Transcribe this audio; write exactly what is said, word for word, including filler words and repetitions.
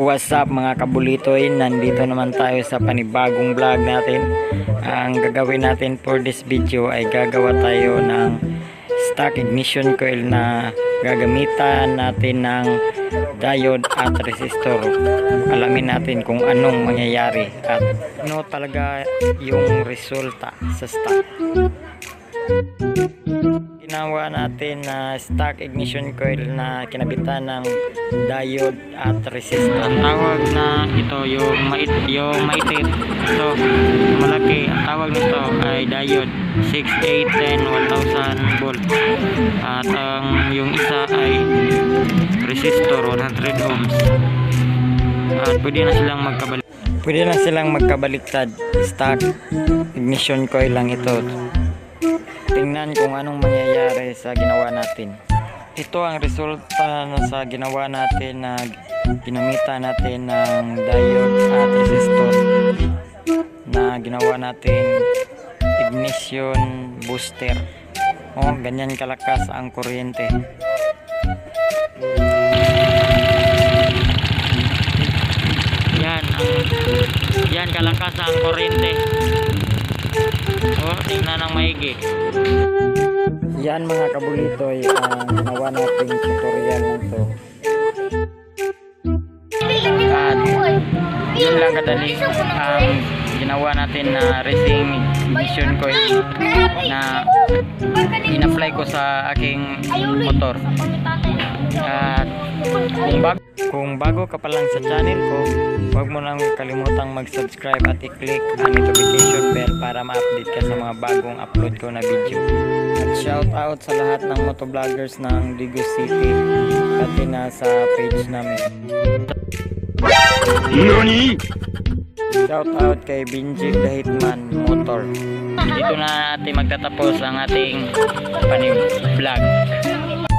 What's up mga kabulitoy, nandito naman tayo sa panibagong vlog natin. Ang gagawin natin for this video ay gagawa tayo ng stock ignition coil na gagamitan natin ng diode at resistor. Alamin natin kung anong mangyayari at ano talaga yung resulta sa stock. Ginawa natin na uh, stock ignition coil na kinabitan ng diode at resistor. Ang tawag na ito yung mait yung maitit. So malaki, ang tawag nito ay diode six, eight, ten, one thousand volt. At ang yung isa ay resistor one hundred ohms. At pwede na silang magkabalik. Pwede na silang magkabaliktad. Stock ignition coil lang ito. Tingnan kung anong mangyayari sa ginawa natin. Ito ang resulta na sa ginawa natin na ginamita natin ng diode at resistor na ginawa natin ignition booster. O, ganyan kalakas ang kuryente. Yan, yan kalakas ang kuryente. Oh, tingnan ng maigi. Yan mga kabulitoy ang ginawa nating tutorial nito. At yun lang kadali ang ginawa natin na racing ignition coil na in-apply ko sa aking motor. At kung bago, kung bago ka pa lang sa channel ko, huwag mo nang kalimutang mag-subscribe at i-click ang notification bell para ma-update ka sa mga bagong upload ko na video. At shout out sa lahat ng motovloggers ng Digo City pati na sa page namin. Nani? Shout out kay Benji the Hitman Motor. Dito na natin magtatapos ang ating panibag vlog.